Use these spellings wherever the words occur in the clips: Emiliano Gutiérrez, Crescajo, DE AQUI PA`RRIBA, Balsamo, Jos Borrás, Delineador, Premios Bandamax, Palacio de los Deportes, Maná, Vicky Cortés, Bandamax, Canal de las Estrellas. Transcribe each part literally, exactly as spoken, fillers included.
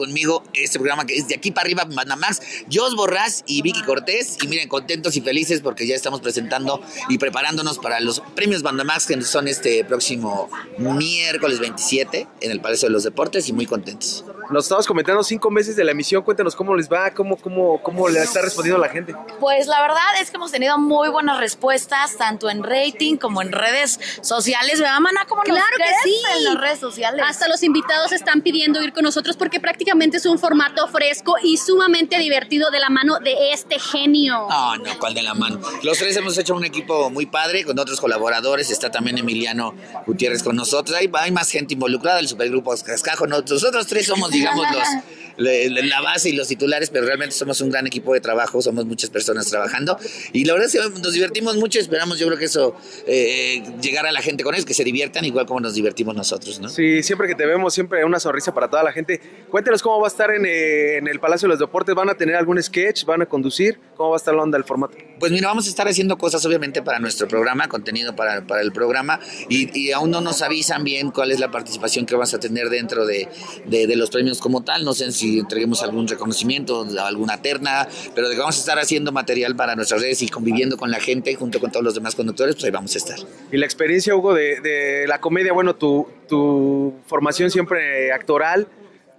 conmigo este programa que es De Aquí para Arriba, Bandamax, Jos Borrás y Vicky Cortés. Y miren, contentos y felices porque ya estamos presentando y preparándonos para los Premios Bandamax, que son este próximo miércoles veintisiete en el Palacio de los Deportes, y muy contentos. Nos estabas comentando cinco meses de la emisión, cuéntanos cómo les va, cómo, cómo, cómo le está respondiendo la gente. Pues la verdad es que hemos tenido muy buenas respuestas, tanto en rating como en redes sociales, ¿verdad, Maná? Como claro nos que sí, en las redes sociales. Hasta los invitados están pidiendo ir con nosotros porque prácticamente es un formato fresco y sumamente divertido de la mano de este genio. No, no, ¿cuál de la mano? Los tres hemos hecho un equipo muy padre con otros colaboradores, está también Emiliano Gutiérrez con nosotros, hay, hay más gente involucrada, el supergrupo Crescajo, nosotros tres somos, digamos, los... la base y los titulares, pero realmente somos un gran equipo de trabajo, somos muchas personas trabajando y la verdad es que nos divertimos mucho, esperamos, yo creo que eso, eh, llegar a la gente con ellos, que se diviertan igual como nos divertimos nosotros, ¿no? Sí, siempre que te vemos, siempre una sonrisa para toda la gente. Cuéntanos cómo va a estar en, eh, en el Palacio de los Deportes, ¿van a tener algún sketch, van a conducir? ¿Cómo va a estar la onda del formato? Pues mira, vamos a estar haciendo cosas obviamente para nuestro programa, contenido para, para el programa y, y aún no nos avisan bien cuál es la participación que vamos a tener dentro de, de, de los premios como tal, no sé si y entreguemos algún reconocimiento, alguna terna, pero de que vamos a estar haciendo material para nuestras redes y conviviendo con la gente junto con todos los demás conductores, pues ahí vamos a estar. Y la experiencia, Hugo, de, de la comedia, bueno, tu, tu formación siempre actoral,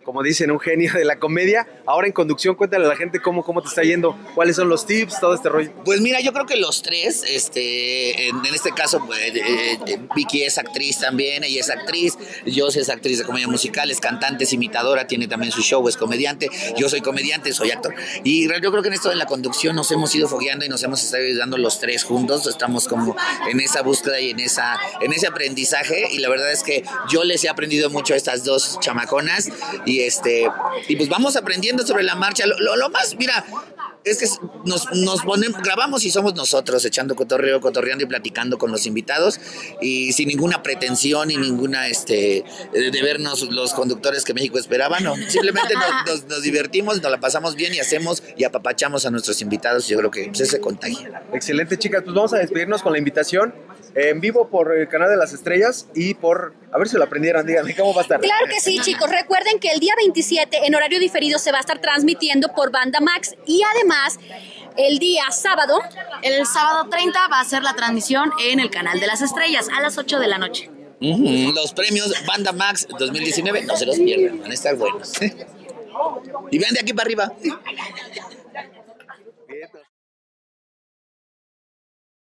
como dicen, un genio de la comedia. Ahora en conducción, cuéntale a la gente cómo, cómo te está yendo, cuáles son los tips, todo este rollo. Pues mira, yo creo que los tres, este, en, en este caso, eh, eh, eh, Vicky es actriz también, ella es actriz, yo es actriz de comedia musical, es cantante, es imitadora, tiene también su show, es comediante, yo soy comediante, soy actor. Y yo creo que en esto de la conducción nos hemos ido fogueando y nos hemos estado ayudando los tres juntos, estamos como en esa búsqueda y en, esa, en ese aprendizaje, y la verdad es que yo les he aprendido mucho a estas dos chamaconas, y Y, este, y pues vamos aprendiendo sobre la marcha. Lo, lo, lo más, mira, es que nos, nos ponemos, grabamos y somos nosotros, echando cotorreo, cotorreando y platicando con los invitados. Y sin ninguna pretensión y ninguna este, de vernos los conductores que México esperaba, no. Simplemente nos, nos, nos divertimos, nos la pasamos bien y hacemos y apapachamos a nuestros invitados. Yo creo que pues, ese contagia. Excelente, chicas. Pues vamos a despedirnos con la invitación. En vivo por el Canal de las Estrellas y por... A ver si lo aprendieron, díganme cómo va a estar. Claro que sí, chicos. Recuerden que el día veintisiete en horario diferido se va a estar transmitiendo por Bandamax y además... El día sábado, el sábado treinta va a ser la transmisión en el Canal de las Estrellas a las ocho de la noche. Uh-huh. Los premios Bandamax dos mil diecinueve, no se los pierdan, van a estar buenos. Y vean De Aquí para Arriba.